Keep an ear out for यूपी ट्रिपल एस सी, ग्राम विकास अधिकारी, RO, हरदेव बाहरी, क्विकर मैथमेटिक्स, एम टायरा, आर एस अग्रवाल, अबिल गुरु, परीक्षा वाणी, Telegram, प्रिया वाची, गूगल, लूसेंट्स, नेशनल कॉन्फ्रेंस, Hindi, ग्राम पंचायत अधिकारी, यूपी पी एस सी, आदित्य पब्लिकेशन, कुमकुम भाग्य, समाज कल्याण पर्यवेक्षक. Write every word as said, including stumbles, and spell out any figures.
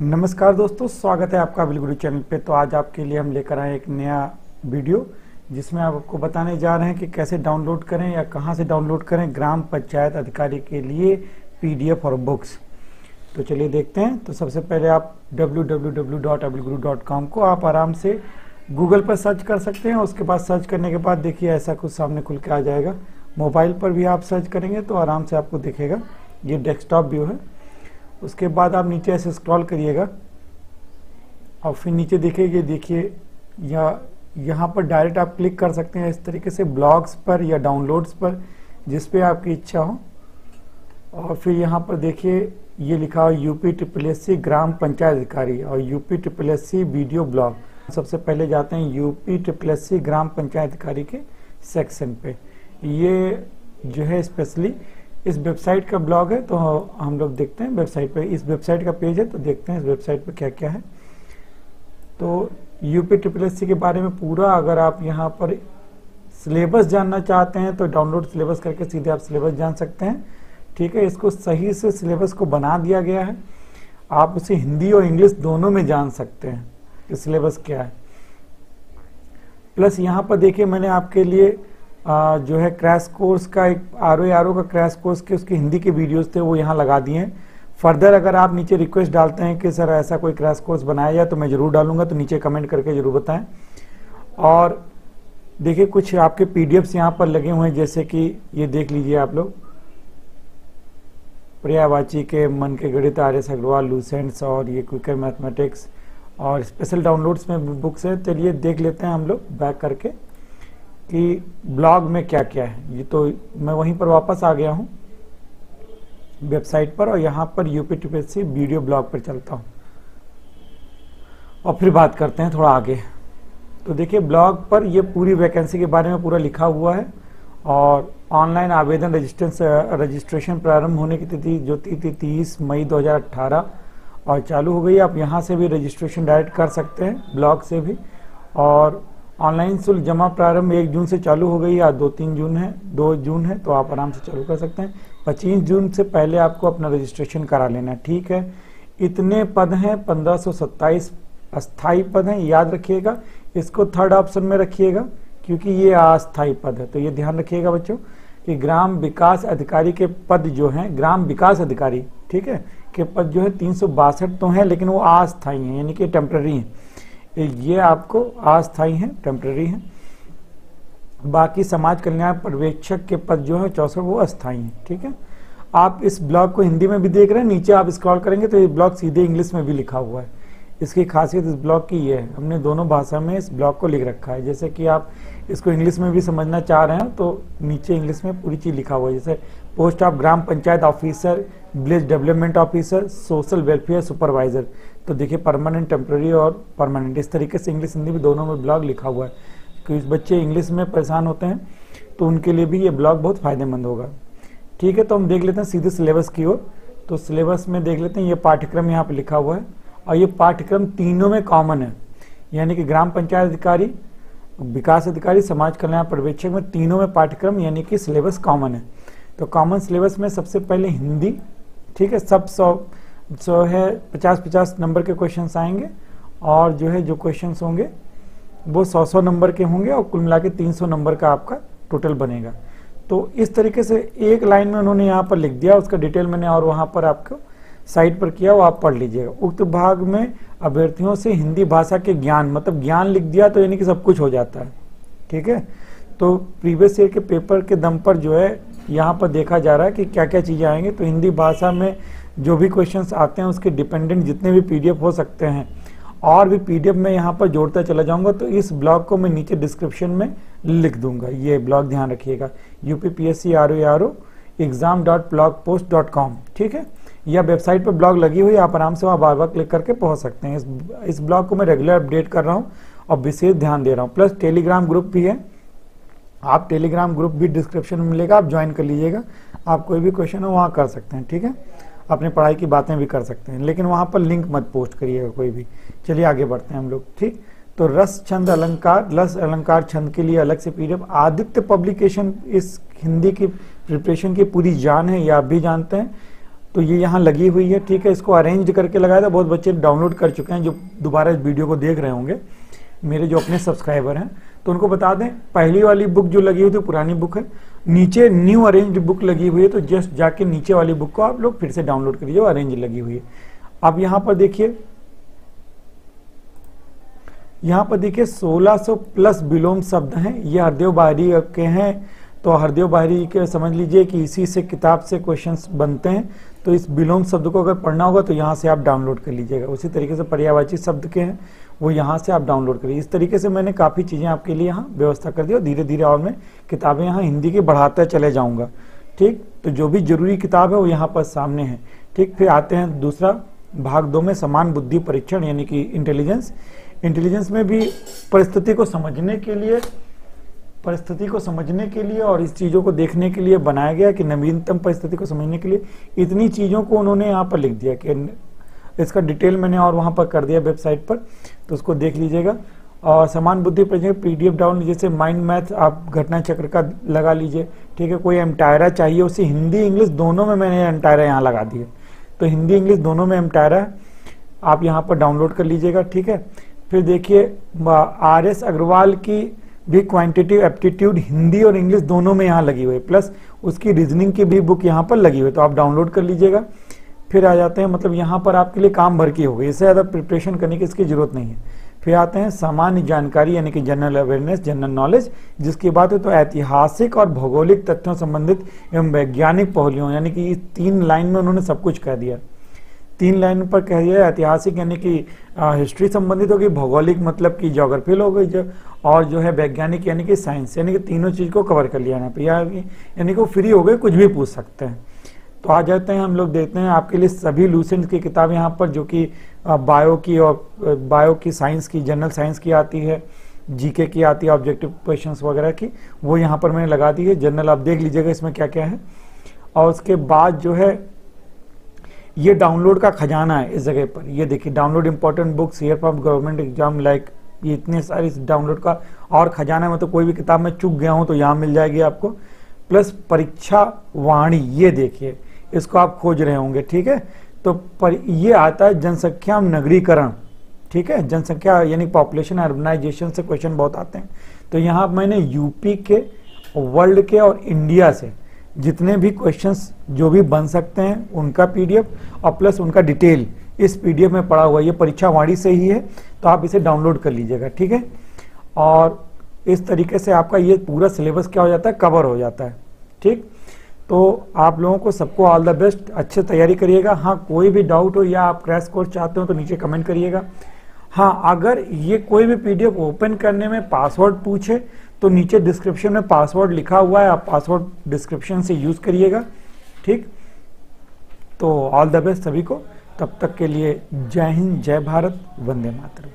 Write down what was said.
नमस्कार दोस्तों, स्वागत है आपका अबिल गुरु चैनल पे। तो आज आपके लिए हम लेकर आए एक नया वीडियो जिसमें आपको बताने जा रहे हैं कि कैसे डाउनलोड करें या कहां से डाउनलोड करें ग्राम पंचायत अधिकारी के लिए पीडीएफ और बुक्स। तो चलिए देखते हैं। तो सबसे पहले आप डब्ल्यू डब्ल्यू डब्ल्यू डॉट अबिल गुरु डॉट कॉम को आप आराम से गूगल पर सर्च कर सकते हैं। उसके बाद सर्च करने के बाद देखिए ऐसा कुछ सामने खुल के आ जाएगा। मोबाइल पर भी आप सर्च करेंगे तो आराम से आपको दिखेगा। ये डेस्कटॉप व्यू है। उसके बाद आप नीचे ऐसे स्क्रॉल करिएगा और फिर नीचे देखिए देखिए या यहाँ पर डायरेक्ट आप क्लिक कर सकते हैं इस तरीके से ब्लॉग्स पर या डाउनलोड्स पर, जिस पे आपकी इच्छा हो। और फिर यहाँ पर देखिए ये लिखा हो यूपी ट्रिपल एस सी ग्राम पंचायत अधिकारी और यूपी ट्रिपल एस सी VDO blog. सबसे पहले जाते हैं यूपी ट्रिपल एस सी ग्राम पंचायत अधिकारी के सेक्शन पे। ये जो है स्पेशली इस वेबसाइट का ब्लॉग है, तो हम लोग देखते हैं वेबसाइट पे। इस वेबसाइट का पेज है तो देखते हैं इस वेबसाइट पे क्या क्या है। तो यूपी ट्रिपल एस सी के बारे में पूरा, अगर आप यहाँ पर सिलेबस जानना चाहते हैं तो डाउनलोड सिलेबस करके सीधे आप सिलेबस जान सकते हैं। ठीक है, इसको सही से सिलेबस को बना दिया गया है। आप उसे हिंदी और इंग्लिश दोनों में जान सकते हैं कि सिलेबस क्या है। प्लस यहाँ पर देखिए मैंने आपके लिए आ, जो है क्रैश कोर्स का एक आर ओ आर ओ का क्रैश कोर्स के उसके हिंदी के वीडियोस थे, वो यहाँ लगा दिए हैं। फर्दर अगर आप नीचे रिक्वेस्ट डालते हैं कि सर ऐसा कोई क्रैश कोर्स बनाया जाए तो मैं ज़रूर डालूंगा, तो नीचे कमेंट करके ज़रूर बताएं। और देखिए कुछ आपके पीडीएफ्स यहाँ पर लगे हुए हैं, जैसे कि ये देख लीजिए आप लोग, प्रिया वाची के मन के गणित, आर एस अग्रवाल, लूसेंट्स और ये क्विकर मैथमेटिक्स और स्पेशल डाउनलोड्स में बुक्स है। चलिए देख लेते हैं हम लोग बैक करके कि ब्लॉग में क्या क्या है। ये तो मैं वहीं पर वापस आ गया हूँ वेबसाइट पर और यहाँ पर यूपी ट्रिपल एस सी VDO blog पर चलता हूँ और फिर बात करते हैं थोड़ा आगे। तो देखिए ब्लॉग पर ये पूरी वैकेंसी के बारे में पूरा लिखा हुआ है और ऑनलाइन आवेदन रजिस्ट्रेंस रजिस्ट्रेशन प्रारंभ होने की तिथि जो तिथि तीस मई दो हज़ार अट्ठारह और चालू हो गई। आप यहाँ से भी रजिस्ट्रेशन डायरेक्ट कर सकते हैं ब्लॉग से भी। और ऑनलाइन शुल्क जमा प्रारंभ एक जून से चालू हो गई या दो तीन जून है दो जून है तो आप आराम से चालू कर सकते हैं। पच्चीस जून से पहले आपको अपना रजिस्ट्रेशन करा लेना है। ठीक है, इतने पद हैं, पंद्रह सौ सत्ताईस अस्थायी पद हैं। याद रखिएगा, इसको थर्ड ऑप्शन में रखिएगा क्योंकि ये अस्थायी पद है। तो ये ध्यान रखिएगा बच्चों कि ग्राम विकास अधिकारी के पद जो हैं, ग्राम विकास अधिकारी ठीक है के पद जो है तीन सौ बासठ तो हैं, लेकिन वो अस्थायी हैं यानी कि टेम्प्रेरी हैं। ये आपको अस्थायी हैं, टेम्पररी हैं। बाकी समाज कल्याण पर्यवेक्षक के पद जो है चौसठ वो अस्थायी हैं। ठीक है, आप इस ब्लॉग को हिंदी में भी देख रहे हैं। नीचे आप स्क्रॉल करेंगे तो ये ब्लॉग सीधे इंग्लिश में भी लिखा हुआ है। इसकी खासियत इस ब्लॉग की ये है, हमने दोनों भाषा में इस ब्लॉग को लिख रखा है। जैसे कि आप इसको इंग्लिश में भी समझना चाह रहे हैं तो नीचे इंग्लिश में पूरी चीज़ लिखा हुआ है, जैसे post of gram panchayat officer, village development officer, social welfare supervisor. तो देखिए परमानेंट, टेम्प्रेरी और परमानेंट, इस तरीके से इंग्लिश हिंदी भी दोनों में ब्लॉग लिखा हुआ है। क्योंकि बच्चे इंग्लिश में परेशान होते हैं तो उनके लिए भी ये ब्लॉग बहुत फायदेमंद होगा। ठीक है, तो हम देख लेते हैं सीधे सिलेबस की ओर। तो सिलेबस में देख लेते हैं, ये पाठ्यक्रम यहाँ पर लिखा हुआ है और ये पाठ्यक्रम तीनों में कॉमन है, यानी कि ग्राम पंचायत अधिकारी, विकास अधिकारी, समाज कल्याण पर्यवेक्षक में तीनों में पाठ्यक्रम यानी कि सिलेबस कॉमन है। तो कॉमन सिलेबस में सबसे पहले हिंदी, ठीक है, सब सौ सौ है पचास पचास नंबर के क्वेश्चंस आएंगे और जो है जो क्वेश्चंस होंगे वो सौ सौ नंबर के होंगे और कुल मिला के तीन सौ नंबर का आपका टोटल बनेगा। तो इस तरीके से एक लाइन में उन्होंने यहाँ पर लिख दिया, उसका डिटेल मैंने और वहाँ पर आपको साइट पर किया, वो आप पढ़ लीजिएगा। उक्त भाग में अभ्यर्थियों से हिंदी भाषा के ज्ञान, मतलब ज्ञान लिख दिया तो यानी कि सब कुछ हो जाता है। ठीक है, तो प्रीवियस ईयर के पेपर के दम पर जो है यहाँ पर देखा जा रहा है कि क्या क्या चीज़ें आएंगी। तो हिंदी भाषा में जो भी क्वेश्चंस आते हैं उसके डिपेंडेंट जितने भी पीडीएफ हो सकते हैं और भी पीडीएफ में यहाँ पर जोड़ता चला जाऊँगा। तो इस ब्लॉग को मैं नीचे डिस्क्रिप्शन में लिख दूंगा। ये ब्लॉग ध्यान रखिएगा, यूपी पी एस सी R O R O exam dot blogspot dot com. ठीक है, यह वेबसाइट पर ब्लॉग लगी हुई है, आप आराम से वहाँ बार बार क्लिक करके पहुँच सकते हैं। इस इस ब्लॉग को मैं रेगुलर अपडेट कर रहा हूँ और विशेष ध्यान दे रहा हूँ। प्लस टेलीग्राम ग्रुप भी है, आप टेलीग्राम ग्रुप भी डिस्क्रिप्शन में मिलेगा, आप ज्वाइन कर लीजिएगा। आप कोई भी क्वेश्चन हो वहाँ कर सकते हैं। ठीक है, अपने पढ़ाई की बातें भी कर सकते हैं, लेकिन वहाँ पर लिंक मत पोस्ट करिएगा कोई भी। चलिए आगे बढ़ते हैं हम लोग। ठीक, तो रस छंद अलंकार, रस अलंकार छंद के लिए अलग से पीडीएफ आदित्य पब्लिकेशन इस हिंदी की प्रिपरेशन की पूरी जान है, ये आप भी जानते हैं। तो ये यहाँ लगी हुई है, ठीक है। इसको अरेंज करके लगाया था, बहुत बच्चे डाउनलोड कर चुके हैं जो दोबारा इस वीडियो को देख रहे होंगे, मेरे जो अपने सब्सक्राइबर हैं, तो उनको बता दें पहली वाली बुक जो लगी हुई थी पुरानी बुक है, नीचे न्यू अरेंज बुक लगी हुई है, तो जस्ट जाके नीचे वाली बुक को आप लोग फिर से डाउनलोड कर लीजिए, अरेंज लगी हुई है। अब यहाँ पर देखिए, यहाँ पर देखिए सोलह सौ प्लस विलोम शब्द हैं, ये हरदेव बाहरी के हैं, तो हरदेव बाहरी के समझ लीजिए कि इसी से किताब से क्वेश्चंस बनते हैं, तो इस विलोम शब्द को अगर पढ़ना होगा तो यहाँ से आप डाउनलोड कर लीजिएगा। उसी तरीके से पर्या वाची शब्द के हैं, वो यहाँ से आप डाउनलोड करिए। इस तरीके से मैंने काफ़ी चीज़ें आपके लिए यहाँ व्यवस्था कर दी, और धीरे धीरे और मैं किताबें यहाँ हिंदी की बढ़ाते चले जाऊँगा, ठीक। तो जो भी जरूरी किताब है वो यहाँ पर सामने है, ठीक। फिर आते हैं दूसरा भाग दो में, समान बुद्धि परीक्षण यानी कि इंटेलिजेंस। इंटेलिजेंस में भी परिस्थिति को समझने के लिए परिस्थिति को समझने के लिए और इस चीज़ों को देखने के लिए बनाया गया कि नवीनतम परिस्थिति को समझने के लिए इतनी चीज़ों को उन्होंने यहाँ पर लिख दिया कि इसका डिटेल मैंने और वहाँ पर कर दिया वेबसाइट पर, तो उसको देख लीजिएगा। और समान बुद्धि पर पीडीएफ डाउन जैसे माइंड मैथ आप घटना चक्र का लगा लीजिए, ठीक है। कोई एम टायरा चाहिए उसे हिंदी इंग्लिश दोनों में मैंने एम टायरा यहाँ लगा दिया, तो हिंदी इंग्लिश दोनों में एम टायरा आप यहाँ पर डाउनलोड कर लीजिएगा, ठीक है। फिर देखिए आर एस अग्रवाल की भी क्वांटिटेटिव एप्टीट्यूड हिंदी और इंग्लिश दोनों में यहाँ लगी हुई है, प्लस उसकी रीजनिंग की भी बुक यहाँ पर लगी हुई है, तो आप डाउनलोड कर लीजिएगा। फिर आ जाते हैं, मतलब यहाँ पर आपके लिए काम भर की होगी, इससे ज़्यादा प्रिपरेशन करने की इसकी जरूरत नहीं है। फिर आते हैं सामान्य जानकारी यानी कि जनरल अवेयरनेस, जनरल नॉलेज, जिसकी बात है तो ऐतिहासिक और भौगोलिक तथ्यों संबंधित एवं वैज्ञानिक पहलुओं यानी कि इस तीन लाइन में उन्होंने सब कुछ कह दिया, तीन लाइन पर कह दिया। ऐतिहासिक यानी कि हिस्ट्री संबंधित होगी, भौगोलिक मतलब कि ज्योग्राफी हो गई जो, और जो है वैज्ञानिक यानी कि साइंस, यानी कि तीनों चीज़ को कवर कर लिया यहाँ पर, यानी कि फ्री हो गए, कुछ भी पूछ सकते हैं। तो आ जाते हैं हम लोग, देखते हैं आपके लिए सभी लूसेंट्स की किताब यहाँ पर, जो कि बायो की और बायो की साइंस की, जनरल साइंस की आती है, जीके की आती है, ऑब्जेक्टिव क्वेश्चंस वगैरह की, वो यहाँ पर मैंने लगा दी है। जनरल आप देख लीजिएगा इसमें क्या क्या है, और उसके बाद जो है ये डाउनलोड का खजाना है इस जगह पर। ये देखिए download important books here for government exam like, ये इतने सारे इस डाउनलोड का और खजाना है, मतलब कोई भी किताब में चूक गया हूँ तो यहाँ मिल जाएगी आपको। प्लस परीक्षा वाणी, ये देखिए इसको आप खोज रहे होंगे, ठीक है। तो पर ये आता है जनसंख्या एवं नगरीकरण, ठीक है। जनसंख्या यानी पॉपुलेशन अर्बनाइजेशन से क्वेश्चन बहुत आते हैं, तो यहाँ मैंने यूपी के, वर्ल्ड के और इंडिया से जितने भी क्वेश्चंस जो भी बन सकते हैं उनका पीडीएफ और प्लस उनका डिटेल इस पीडीएफ में पड़ा हुआ है, ये परीक्षा वाणी से ही है, तो आप इसे डाउनलोड कर लीजिएगा, ठीक है। और इस तरीके से आपका ये पूरा सिलेबस क्या हो जाता है, कवर हो जाता है, ठीक। तो आप लोगों को सबको ऑल द बेस्ट, अच्छे तैयारी करिएगा। हाँ, कोई भी डाउट हो या आप क्रैश कोर्स चाहते हो तो नीचे कमेंट करिएगा। हाँ, अगर ये कोई भी पीडीएफ ओपन करने में पासवर्ड पूछे तो नीचे डिस्क्रिप्शन में पासवर्ड लिखा हुआ है, आप पासवर्ड डिस्क्रिप्शन से यूज़ करिएगा, ठीक। तो ऑल द बेस्ट सभी को, तब तक के लिए जय हिंद, जय भारत, वंदे मातरम।